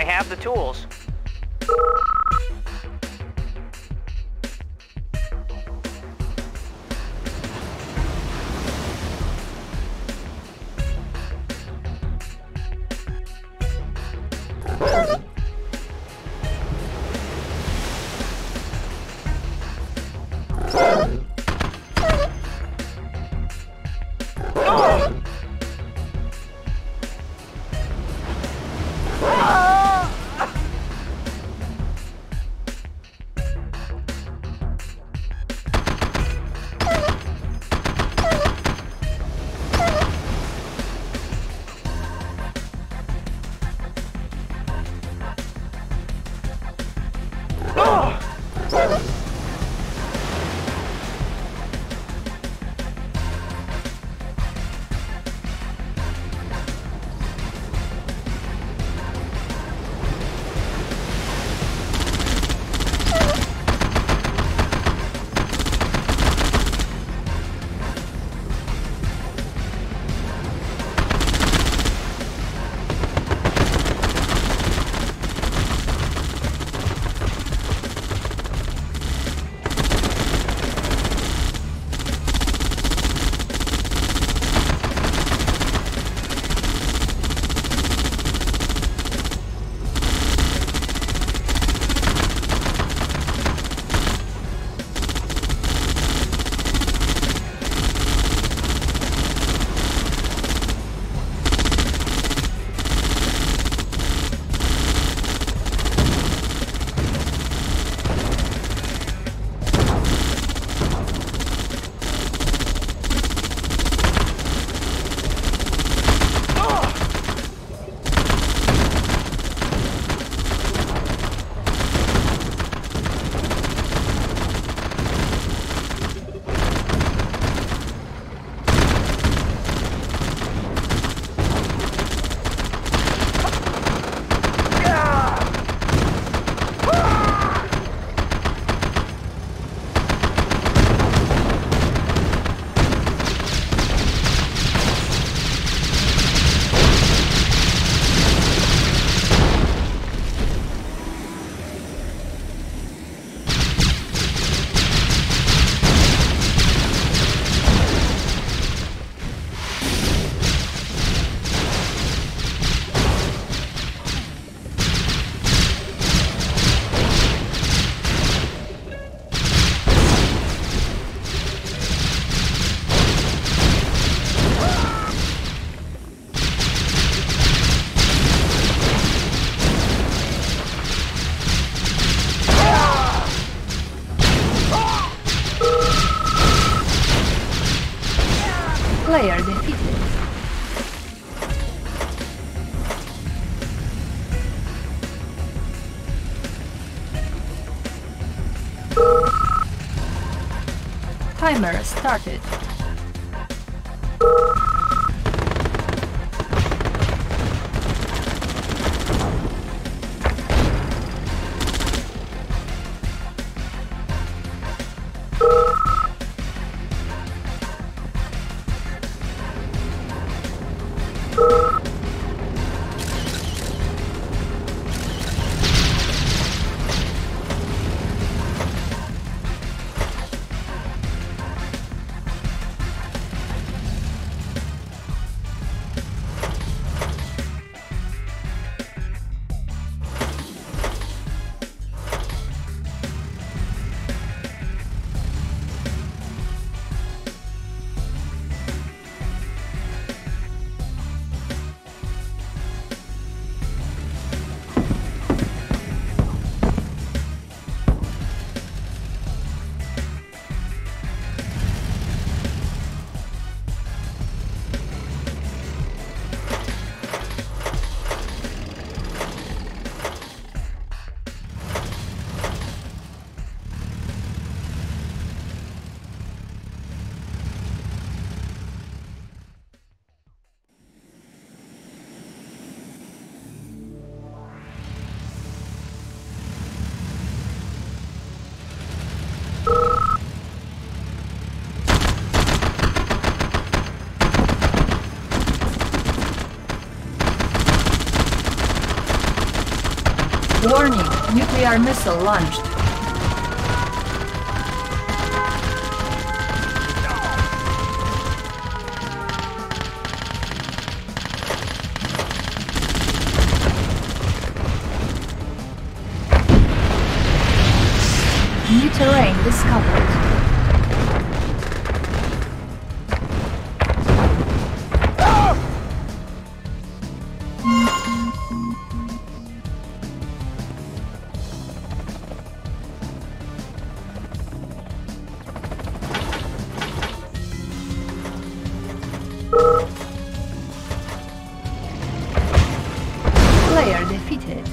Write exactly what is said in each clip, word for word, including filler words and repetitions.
I have the tools. Player defeated. Timer started. Warning, nuclear missile launched. New terrain discovered. Player defeated.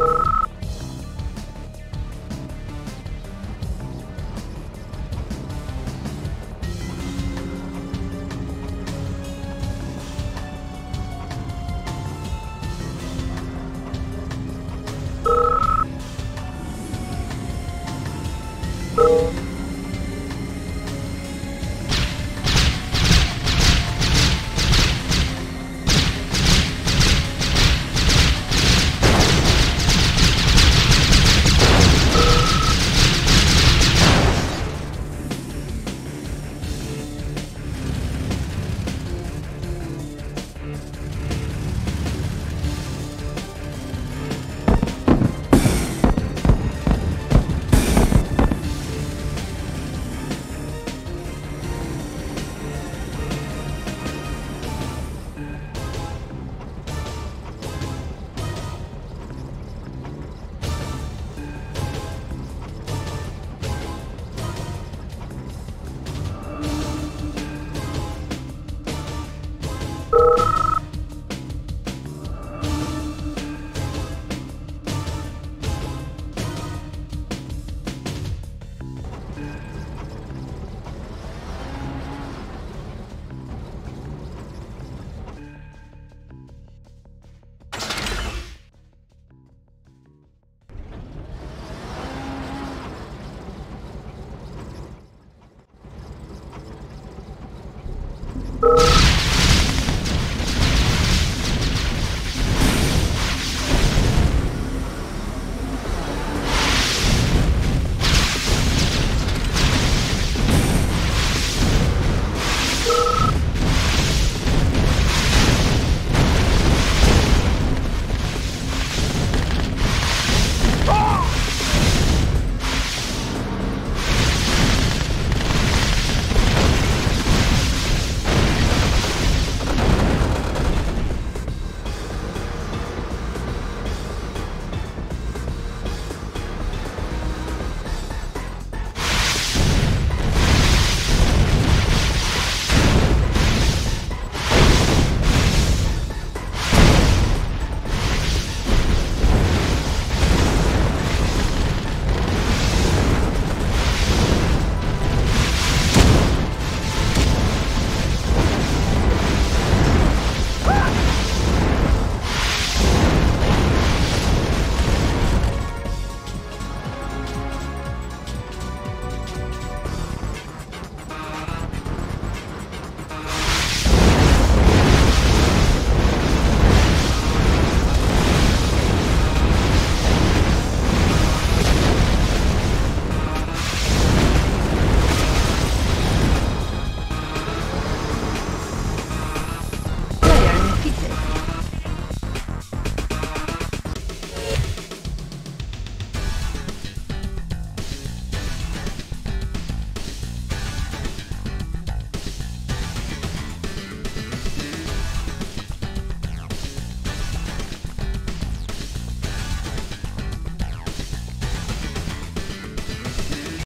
You